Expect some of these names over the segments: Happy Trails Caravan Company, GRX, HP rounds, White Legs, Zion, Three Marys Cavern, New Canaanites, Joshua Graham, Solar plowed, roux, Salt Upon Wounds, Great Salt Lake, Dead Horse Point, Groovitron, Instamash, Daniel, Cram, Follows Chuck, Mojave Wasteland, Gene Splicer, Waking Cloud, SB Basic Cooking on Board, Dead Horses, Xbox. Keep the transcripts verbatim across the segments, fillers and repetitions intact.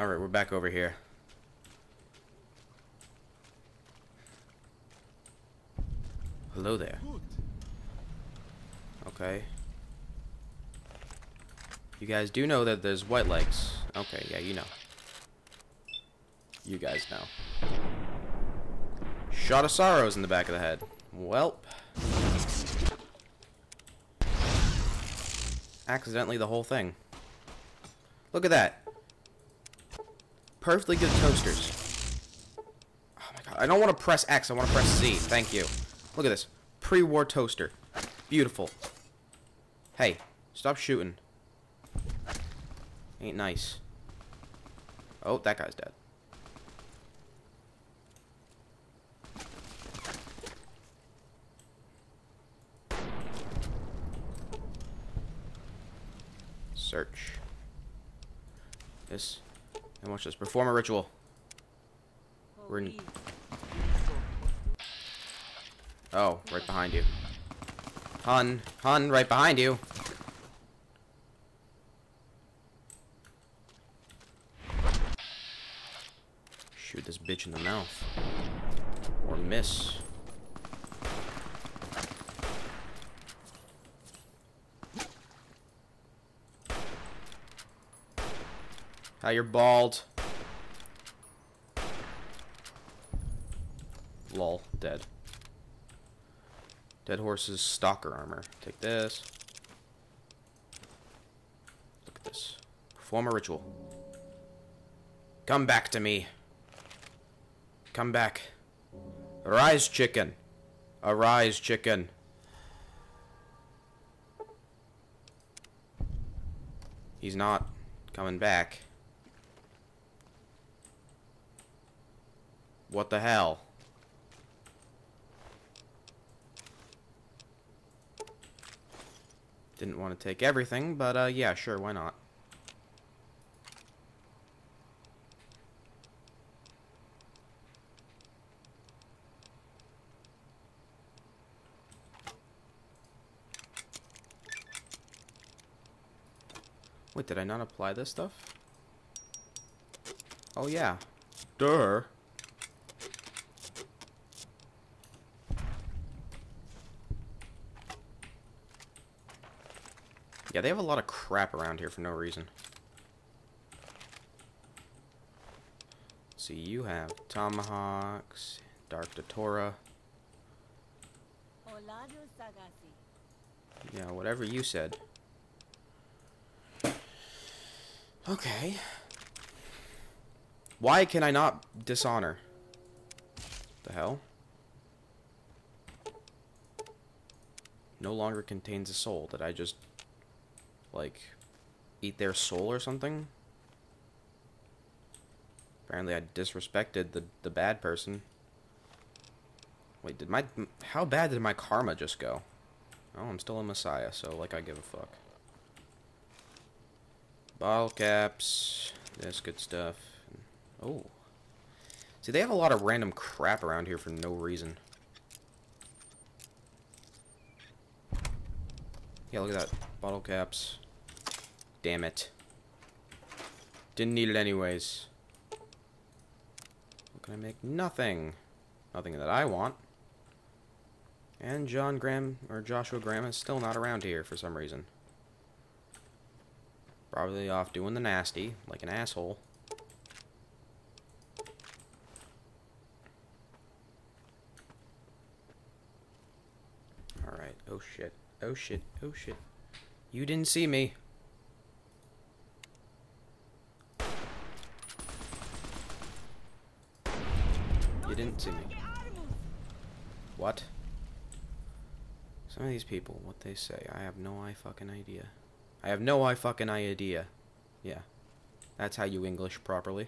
Alright, we're back over here. Hello there. Okay. You guys do know that there's White Legs. Okay, yeah, you know. You guys know. Shot of Sorrows in the back of the head. Welp. Accidentally the whole thing. Look at that. Perfectly good toasters. Oh my god. I don't want to press X. I want to press Z. Thank you. Look at this. Pre-war toaster. Beautiful. Hey. Stop shooting. Ain't nice. Oh, that guy's dead. Search. This. And watch this. Perform a ritual. We're in... Oh, right behind you. Hun. Hun, right behind you. Shoot this bitch in the mouth. Or miss. Ah, you're bald. Lol, dead. Dead Horse's stalker armor. Take this. Look at this. Perform a ritual. Come back to me. Come back. Arise, chicken. Arise, chicken. He's not coming back. What the hell? Didn't want to take everything, but uh, yeah, sure, why not? Wait, did I not apply this stuff? Oh yeah. Duh. Yeah, they have a lot of crap around here for no reason. Let's see, you have tomahawks, Dark Datora. Yeah, whatever you said. Okay. Why can I not dishonor? The hell? No longer contains a soul. Did I just... like, eat their soul or something? Apparently I disrespected the, the bad person. Wait, did my... how bad did my karma just go? Oh, I'm still a messiah, so, like, I give a fuck. Bottle caps. That's good stuff. Oh. See, they have a lot of random crap around here for no reason. Yeah, look at that. Bottle caps. Damn it. Didn't need it anyways. What can I make? Nothing. Nothing that I want. And John Graham, or Joshua Graham, is still not around here for some reason. Probably off doing the nasty, like an asshole. Alright, oh shit. Oh shit, oh shit. You didn't see me. You didn't see me. What? Some of these people, what they say, I have no I fucking idea. I have no I fucking idea. Yeah. That's how you English properly.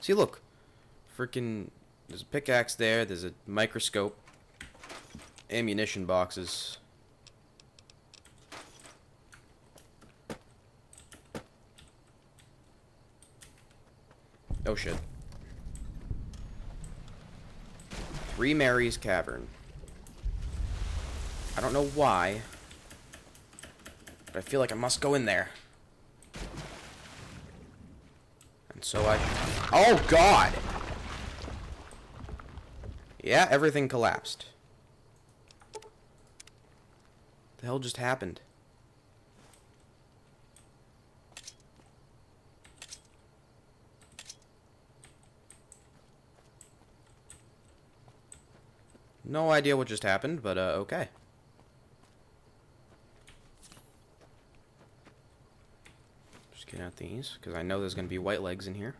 See, look. Freaking, there's a pickaxe there, there's a microscope. Ammunition boxes. Oh shit. Three Marys Cavern. I don't know why, but I feel like I must go in there. And so I... Oh, God! Yeah, everything collapsed. What the hell just happened? No idea what just happened, but, uh, okay. Just get out these, because I know there's going to be white legs in here.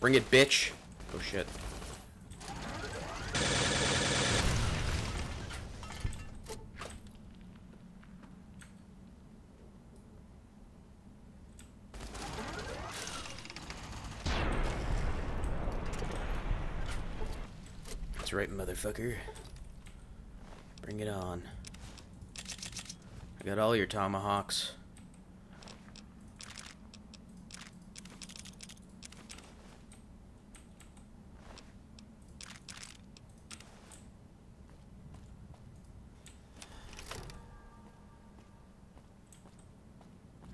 Bring it, bitch. Oh, shit. That's right, motherfucker. Bring it on. I got all your tomahawks.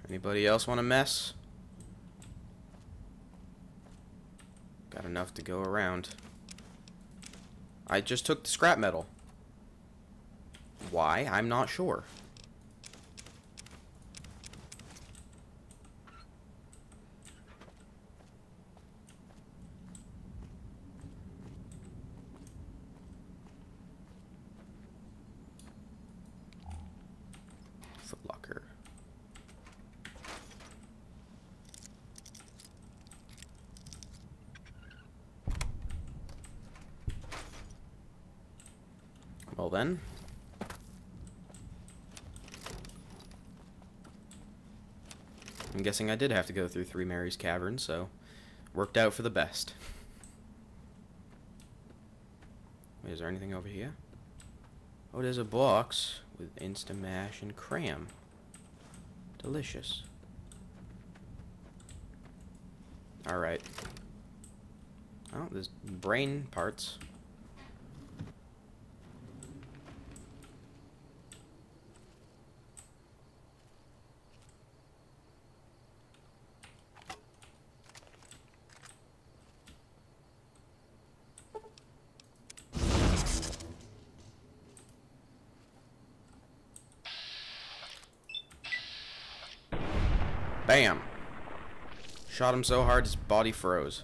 Anybody else want to mess? Got enough to go around. I just took the scrap metal. Why? I'm not sure. Footlocker. Well then. I'm guessing I did have to go through Three Marys Cavern, so worked out for the best. Wait, is there anything over here? Oh, there's a box with Instamash and Cram. Delicious. Alright. Oh, there's brain parts. Bam! Shot him so hard his body froze.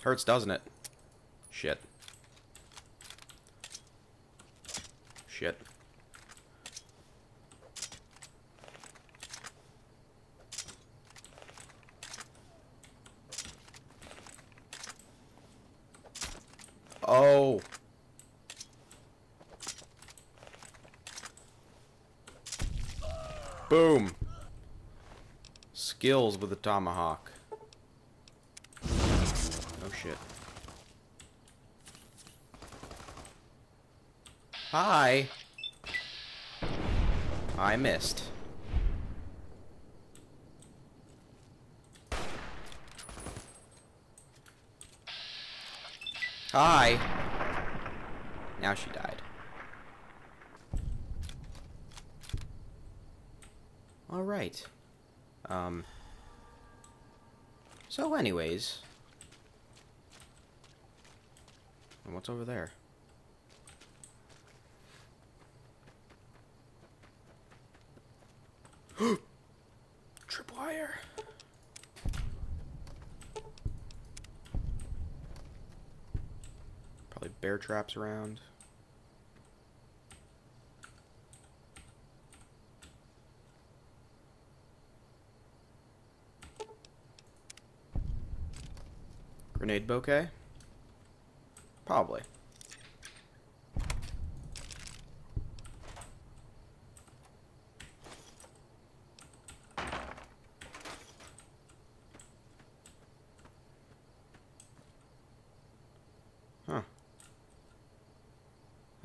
Hurts, doesn't it? Shit. Shit. Oh. Boom. Skills with a tomahawk. Oh shit. Hi. I missed. Hi. Now she died. All right. Um. So, anyways, and what's over there? Tripwire. Bear traps around. Grenade bouquet? Probably.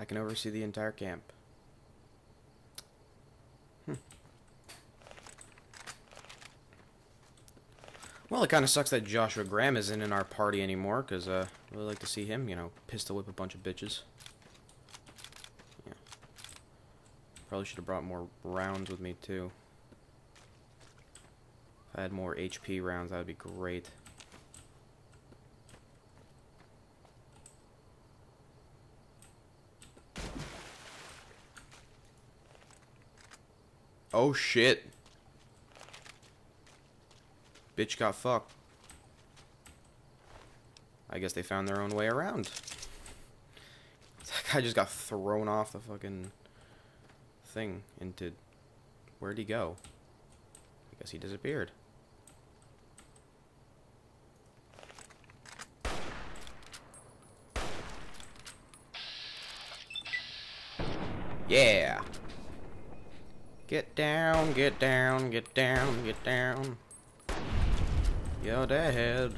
I can oversee the entire camp. Hmm. Well, it kind of sucks that Joshua Graham isn't in our party anymore, because uh, I really like to see him, you know, pistol whip a bunch of bitches. Yeah. Probably should have brought more rounds with me, too. If I had more H P rounds, that would be great. Oh, shit. Bitch got fucked. I guess they found their own way around. That guy just got thrown off the fucking thing into... Where'd he go? I guess he disappeared. Yeah! Get down, get down, get down, get down. You're dead.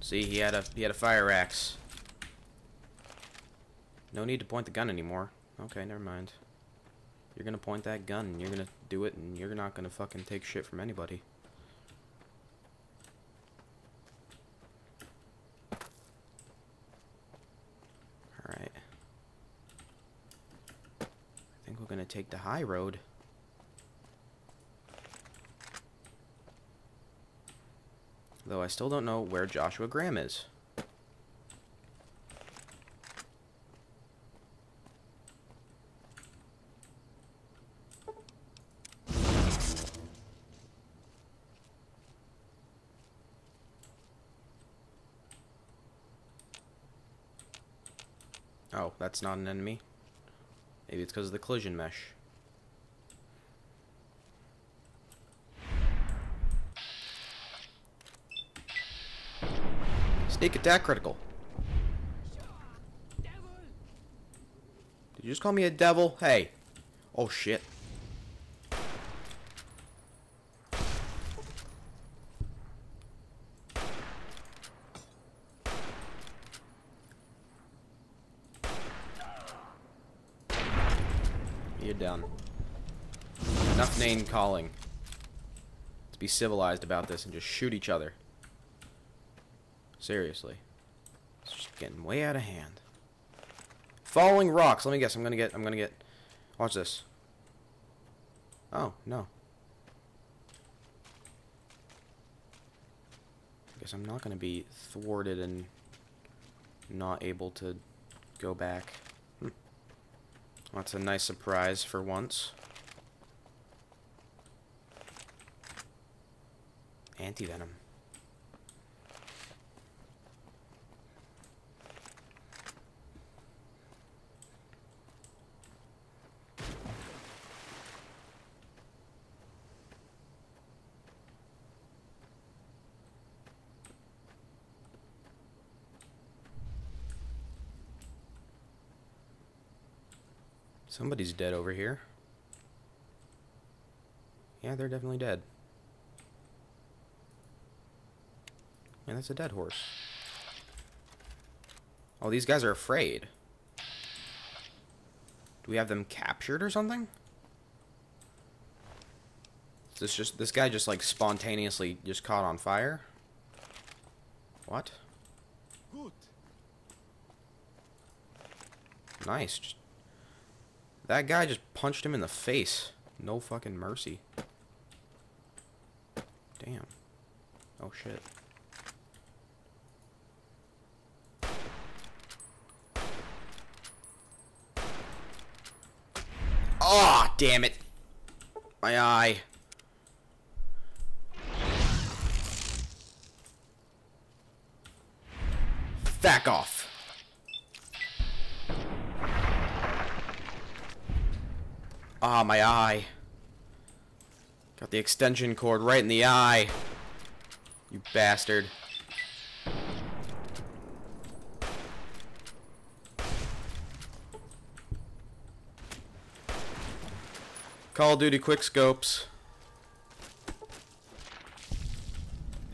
See, he had a he had a fire axe. No need to point the gun anymore. Okay, never mind. You're gonna point that gun, and you're gonna do it, and you're not gonna fucking take shit from anybody. Alright. I think we're gonna take the high road. Though I still don't know where Joshua Graham is. Oh, that's not an enemy. Maybe it's because of the collision mesh. Sneak attack critical. Did you just call me a devil? Hey. Oh shit. You're done. Enough name calling. Let's be civilized about this and just shoot each other. Seriously. It's just getting way out of hand. Following rocks. Let me guess. I'm going to get... I'm going to get... Watch this. Oh, no. I guess I'm not going to be thwarted and not able to go back. Hm. Well, that's a nice surprise for once. Anti-venom. Somebody's dead over here. Yeah, they're definitely dead. Man, that's a dead horse. Oh, these guys are afraid. Do we have them captured or something? Is this just this guy just like spontaneously just caught on fire? What? Good. Nice. Just that guy just punched him in the face. No fucking mercy. Damn. Oh shit. Ah, damn it. My eye. Back off. Ah, my eye. Got the extension cord right in the eye. You bastard. Call of Duty quick scopes.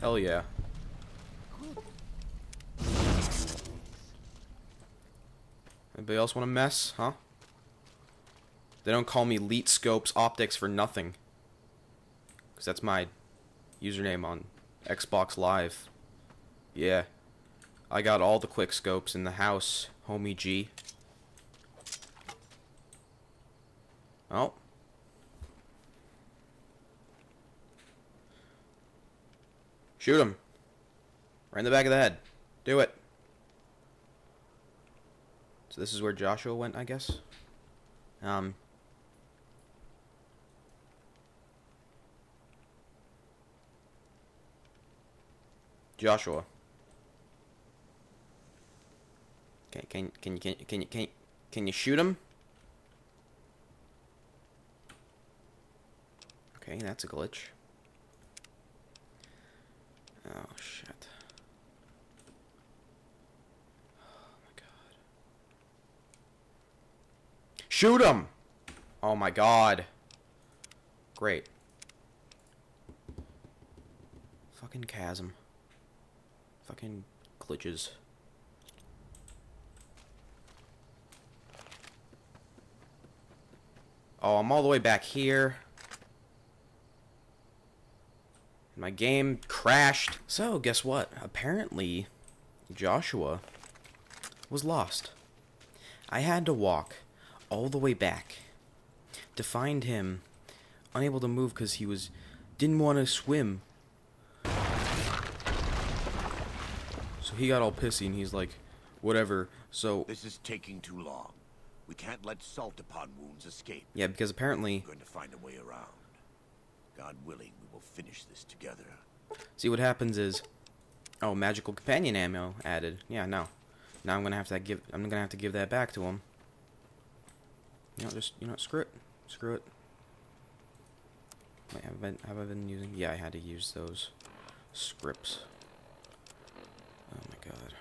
Hell yeah. Anybody else want to mess, huh? They don't call me Leet Scopes Optics for nothing. Because that's my username on Xbox Live. Yeah. I got all the quick scopes in the house, homie G. Oh. Shoot him. Right in the back of the head. Do it. So this is where Joshua went, I guess. Um... Joshua. Can can can can can you can can you shoot him? Okay, that's a glitch. Oh shit. Oh my god. Shoot him. Oh my god. Great. Fucking chasm. Fucking glitches. Oh, I'm all the way back here. My game crashed. So, guess what? Apparently, Joshua was lost. I had to walk all the way back to find him, unable to move because he was didn't want to swim. So he got all pissy and he's like, whatever, so... This is taking too long. We can't let Salt Upon Wounds escape. Yeah, because apparently... We're going to find a way around. God willing, we will finish this together. See, what happens is... Oh, magical companion ammo added. Yeah, no. Now I'm going to have to give... I'm going to have to give that back to him. You know, just... You know, screw it. Screw it. Wait, have I been, have I been using... Yeah, I had to use those scripts. Oh my god.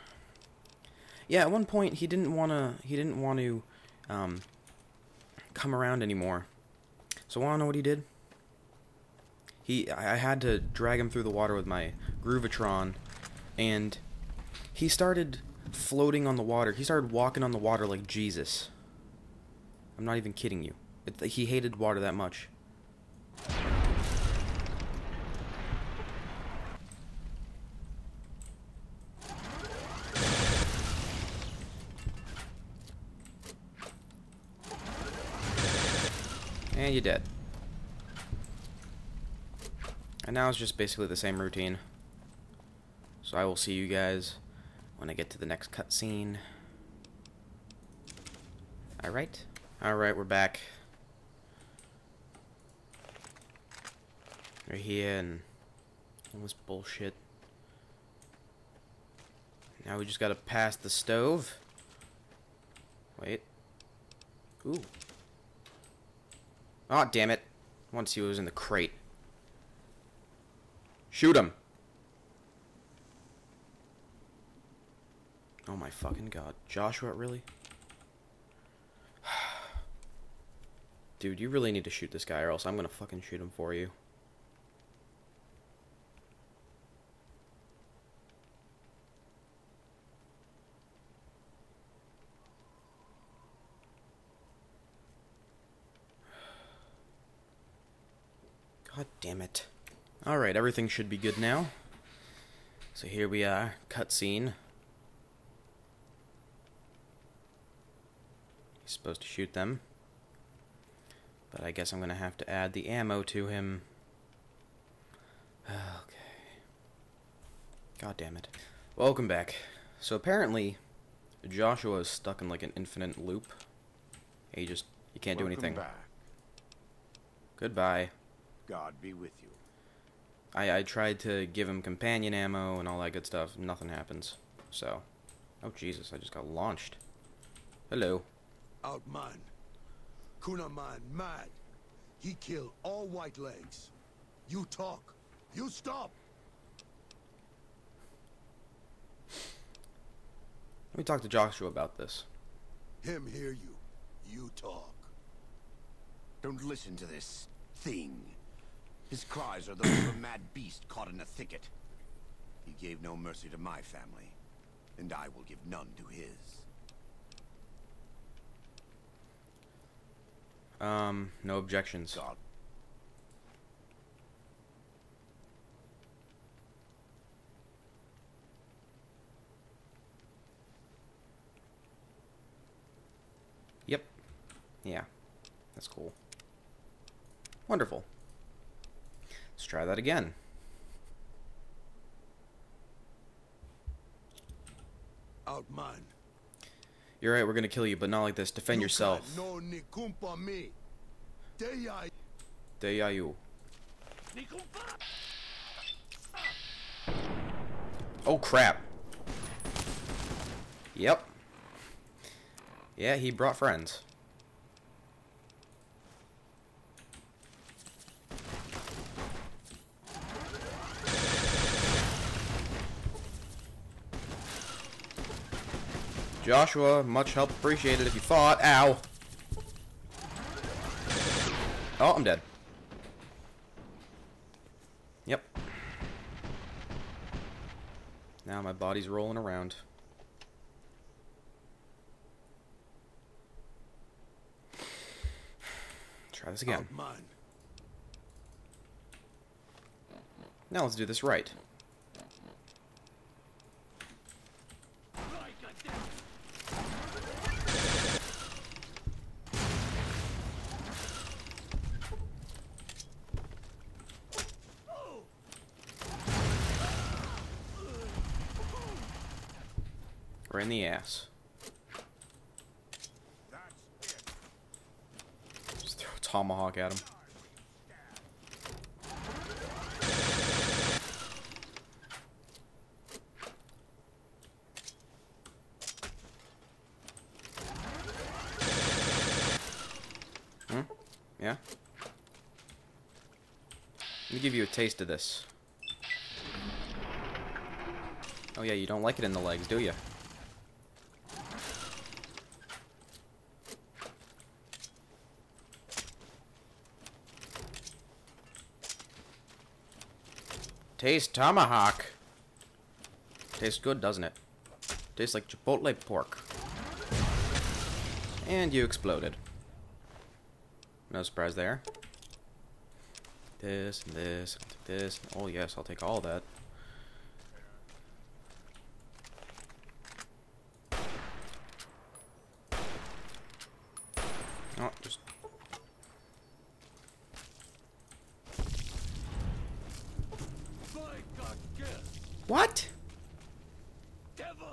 Yeah, at one point he didn't want to he didn't want to um come around anymore. So I want to know what he did. He I had to drag him through the water with my Groovitron, and he started floating on the water. He started walking on the water like Jesus. I'm not even kidding you. It, he hated water that much. And you're dead. And now it's just basically the same routine. So I will see you guys when I get to the next cutscene. Alright. Alright, we're back. We're here and all this bullshit. Now we just gotta pass the stove. Wait. Ooh. Aw, oh, damn it. I want to see what was in the crate. Shoot him. Oh my fucking god. Joshua, really? Dude, you really need to shoot this guy or else I'm gonna fucking shoot him for you. God damn it. Alright, everything should be good now. So here we are, cutscene. He's supposed to shoot them. But I guess I'm gonna have to add the ammo to him. Okay. God damn it. Welcome back. So apparently, Joshua is stuck in like an infinite loop. He just, he can't do anything. Welcome back. Goodbye. God be with you. I, I tried to give him companion ammo and all that good stuff. Nothing happens. So. Oh, Jesus. I just got launched. Hello. Out man. Kuna man mad. He killed all White Legs. You talk. You stop. Let me talk to Joshua about this. Him hear you. You talk. Don't listen to this thing. His cries are those of a mad beast caught in a thicket. He gave no mercy to my family, and I will give none to his. Um, no objections. God. Yep. Yeah. That's cool. Wonderful. Let's try that again. Out mine. You're right, we're gonna kill you, but not like this. Defend yourself. No nikumpa me. Deyayu. Oh crap. Yep. Yeah, he brought friends. Joshua, much help appreciated if you fought. Ow! Oh, I'm dead. Yep. Now my body's rolling around. Try this again. Now let's do this right. Or in the ass. Just throw a tomahawk at him. Hmm? Yeah? Let me give you a taste of this. Oh yeah, you don't like it in the legs, do you? Taste tomahawk. Tastes good, doesn't it? Tastes like chipotle pork. And you exploded. No surprise there. This and this, I'll take this. Oh yes, I'll take all that. Oh, just. What? Devil.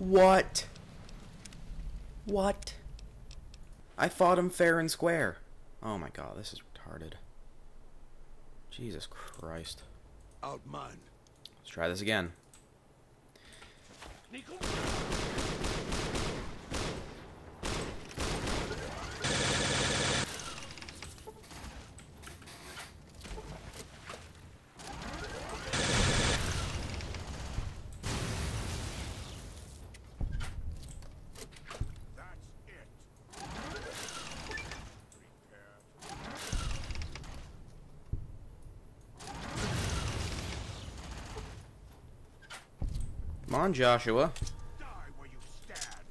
What? What? I fought him fair and square. Oh my god, this is retarded. Jesus Christ. Out mine. Let's try this again. Nico. Come on, Joshua. Die where you stand.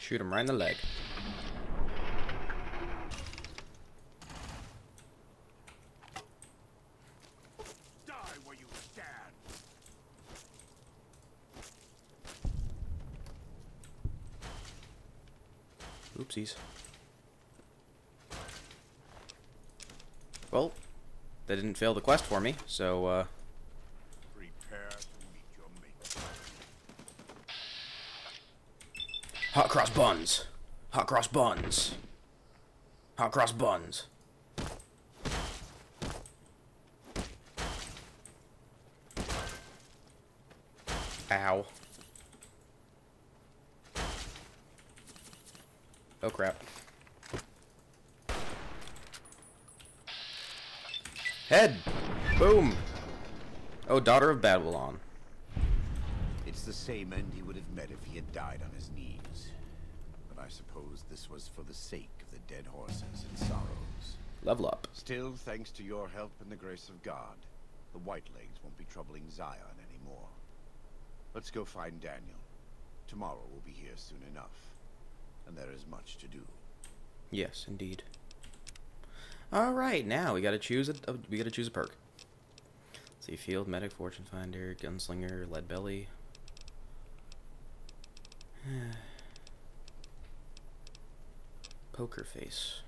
Shoot him right in the leg. Oopsies. Well, they didn't fail the quest for me, so, uh... prepare to meet your mate. Hot cross buns! Hot cross buns! Hot cross buns! Ow. Oh crap. Head! Boom! Oh, daughter of Babylon. It's the same end he would have met if he had died on his knees. But I suppose this was for the sake of the dead horses and sorrows. Level up. Still, thanks to your help and the grace of God, the White Legs won't be troubling Zion anymore. Let's go find Daniel. Tomorrow we'll be here soon enough. And there is much to do. Yes, indeed. All right, now we gotta choose a uh, we gotta choose a perk. Let's see, field medic, fortune finder, gunslinger, lead belly. Poker face.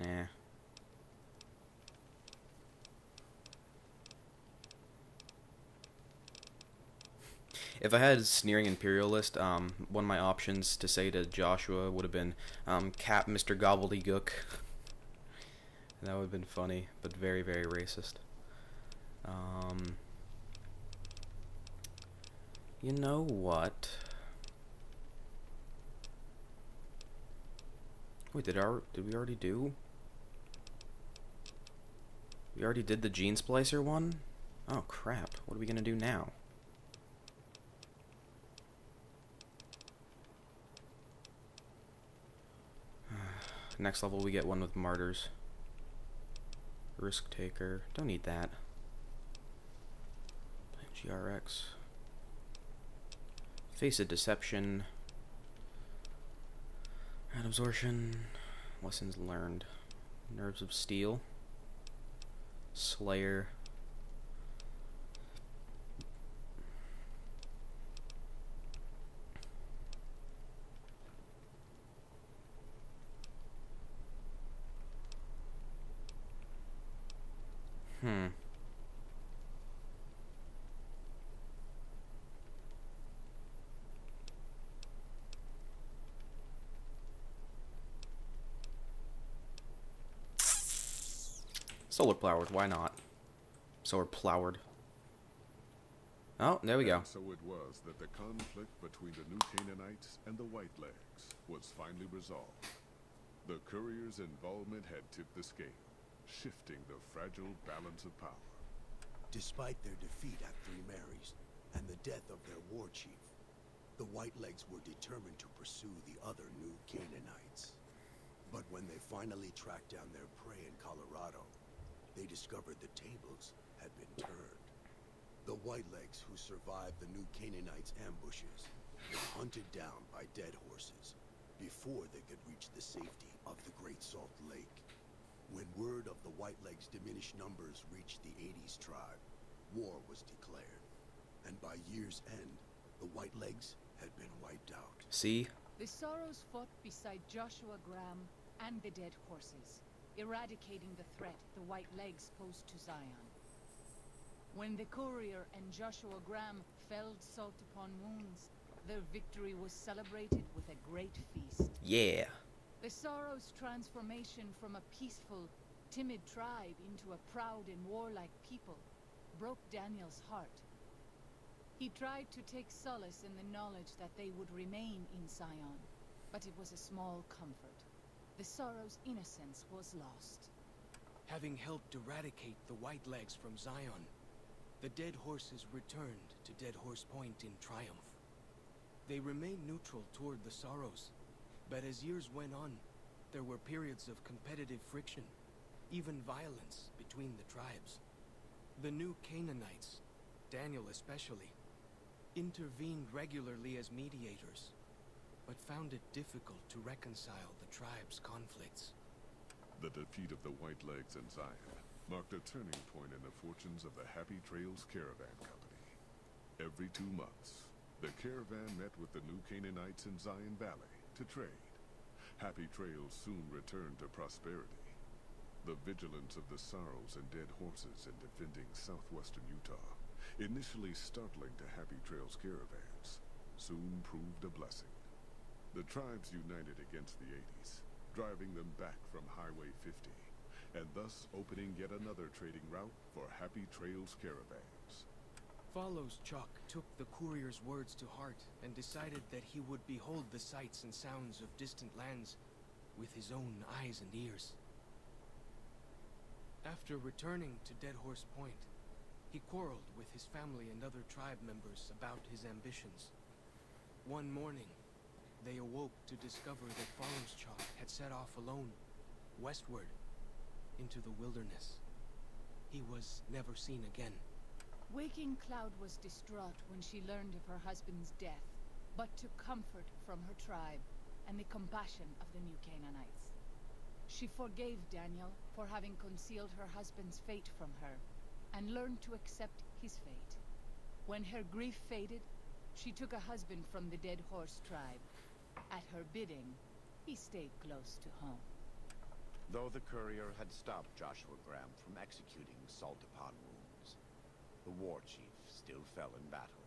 Nah. If I had Sneering Imperialist, um, one of my options to say to Joshua would have been, um, cap Mister Gobbledygook. That would have been funny, but very, very racist. Um, you know what? Wait, did, our, did we already do? We already did the Gene Splicer one? Oh, crap. What are we going to do now? Next level we get one with martyrs. Risk taker. Don't need that. G R X. Face of deception. Ad absorption. Lessons learned. Nerves of steel. Slayer. Hmm. Solar plowed, why not? Solar plowed. Oh, there we go. And so it was that the conflict between the New Canaanites and the White Legs was finally resolved. The courier's involvement had tipped the scale, shifting the fragile balance of power. Despite their defeat at Three Marys and the death of their war chief, the White Legs were determined to pursue the other New Canaanites. But when they finally tracked down their prey in Colorado, they discovered the tables had been turned. The White Legs who survived the New Canaanites' ambushes were hunted down by dead horses before they could reach the safety of the Great Salt Lake. When word of the White Legs' diminished numbers reached the eighties tribe, war was declared. And by year's end, the White Legs had been wiped out. See? The sorrows fought beside Joshua Graham and the Dead Horses, eradicating the threat the White Legs posed to Zion. When the courier and Joshua Graham felled Salt Upon Wounds, their victory was celebrated with a great feast. Yeah. The sorrow's transformation from a peaceful, timid tribe into a proud and warlike people broke Daniel's heart. He tried to take solace in the knowledge that they would remain in Zion, but it was a small comfort. The sorrow's innocence was lost. Having helped eradicate the White Legs from Zion, the Dead Horses returned to Dead Horse Point in triumph. They remained neutral toward the sorrows. But as years went on, there were periods of competitive friction, even violence between the tribes. The New Canaanites, Daniel especially, intervened regularly as mediators, but found it difficult to reconcile the tribes' conflicts. The defeat of the White Legs and Zion marked a turning point in the fortunes of the Happy Trails Caravan Company. Every two months, the caravan met with the New Canaanites in Zion Valley to trade. Happy Trails soon returned to prosperity. The vigilance of the sorrows and dead horses in defending southwestern Utah, initially startling to Happy Trails caravans, soon proved a blessing. The tribes united against the eighties, driving them back from Highway fifty, and thus opening yet another trading route for Happy Trails caravans. Follows Chuck took the courier's words to heart and decided that he would behold the sights and sounds of distant lands with his own eyes and ears. After returning to Dead Horse Point, he quarreled with his family and other tribe members about his ambitions. One morning, they awoke to discover that Follows Chuck had set off alone, westward, into the wilderness. He was never seen again. Waking Cloud was distraught when she learned of her husband's death, but took comfort from her tribe and the compassion of the New Canaanites. She forgave Daniel for having concealed her husband's fate from her, and learned to accept his fate. When her grief faded, she took a husband from the Dead Horse tribe. At her bidding, he stayed close to home. Though the courier had stopped Joshua Graham from executing Salt Upon Wounds, the war chief still fell in battle.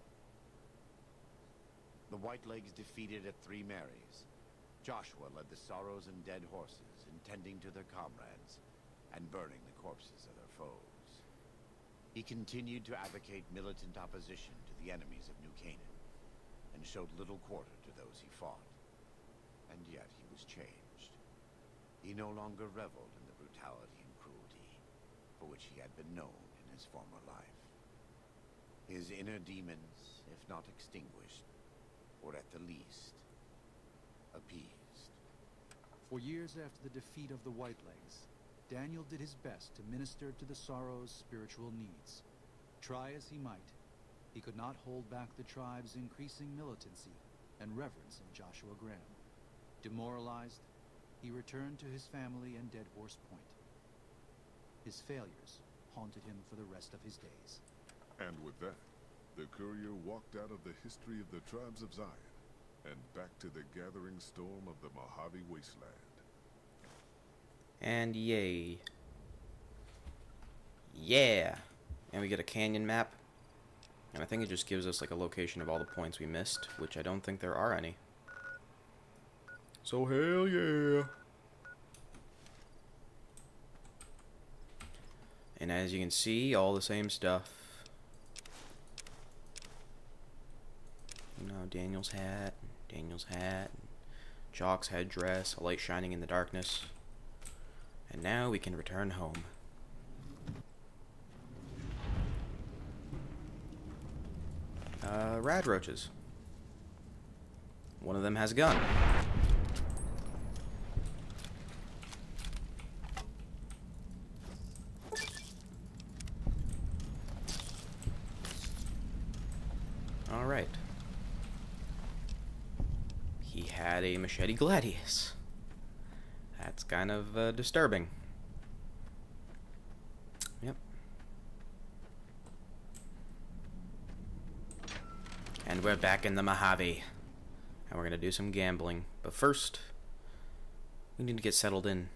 The White Legs defeated at Three Marys, Joshua led the sorrows and dead horses in tending to their comrades and burning the corpses of their foes. He continued to advocate militant opposition to the enemies of New Canaan, and showed little quarter to those he fought. And yet he was changed. He no longer reveled in the brutality and cruelty for which he had been known in his former life. His inner demons, if not extinguished, were at the least appeased. For years after the defeat of the White Legs, Daniel did his best to minister to the sorrow's spiritual needs. Try as he might, he could not hold back the tribe's increasing militancy and reverence of Joshua Graham. Demoralized, he returned to his family and Dead Horse Point. His failures haunted him for the rest of his days. And with that, the courier walked out of the history of the tribes of Zion and back to the gathering storm of the Mojave Wasteland. And yay. Yeah. And we get a canyon map. And I think it just gives us like a location of all the points we missed, which I don't think there are any. So hell yeah. And as you can see, all the same stuff. You know, Daniel's hat, Daniel's hat, Jock's headdress, a light shining in the darkness. And now we can return home. Uh, rad roaches. One of them has a gun. All right. He had a machete gladius. That's kind of uh, disturbing. Yep. And we're back in the Mojave. And we're going to do some gambling. But first, we need to get settled in.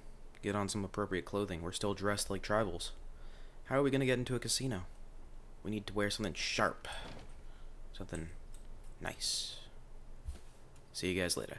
Get on some appropriate clothing. We're still dressed like tribals. How are we going to get into a casino? We need to wear something sharp. Something nice. See you guys later.